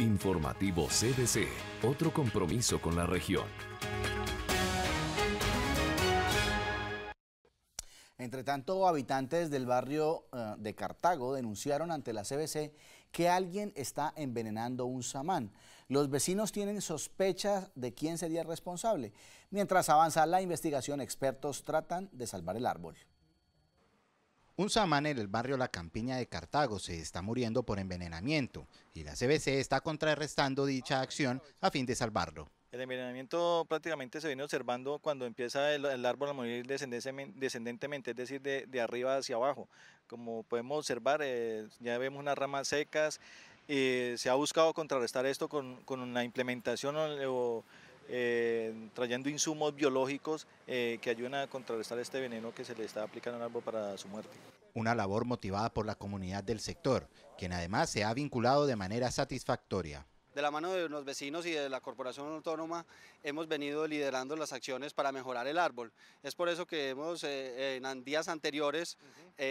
Informativo CBC, otro compromiso con la región. Entre tanto, habitantes del barrio de Cartago denunciaron ante la CBC que alguien está envenenando un samán. Los vecinos tienen sospechas de quién sería el responsable. Mientras avanza la investigación, expertos tratan de salvar el árbol. Un samán en el barrio La Campiña de Cartago se está muriendo por envenenamiento y la CBC está contrarrestando dicha acción a fin de salvarlo. El envenenamiento prácticamente se viene observando cuando empieza el árbol a morir descendentemente, es decir, de arriba hacia abajo. Como podemos observar, ya vemos unas ramas secas. Se ha buscado contrarrestar esto con la implementación trayendo insumos biológicos que ayuden a contrarrestar este veneno que se le está aplicando al árbol para su muerte. Una labor motivada por la comunidad del sector, quien además se ha vinculado de manera satisfactoria. De la mano de los vecinos y de la Corporación Autónoma hemos venido liderando las acciones para mejorar el árbol. Es por eso que hemos en días anteriores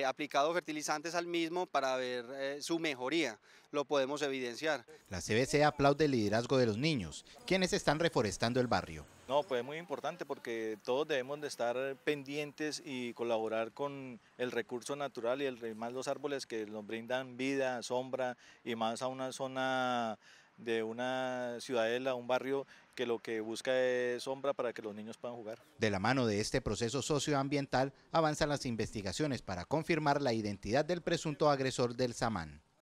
aplicado fertilizantes al mismo para ver su mejoría. Lo podemos evidenciar. La CBC aplaude el liderazgo de los niños, quienes están reforestando el barrio. No, pues es muy importante porque todos debemos de estar pendientes y colaborar con el recurso natural y más los árboles que nos brindan vida, sombra y más a una zona de una ciudadela, un barrio que lo que busca es sombra para que los niños puedan jugar. De la mano de este proceso socioambiental avanzan las investigaciones para confirmar la identidad del presunto agresor del samán.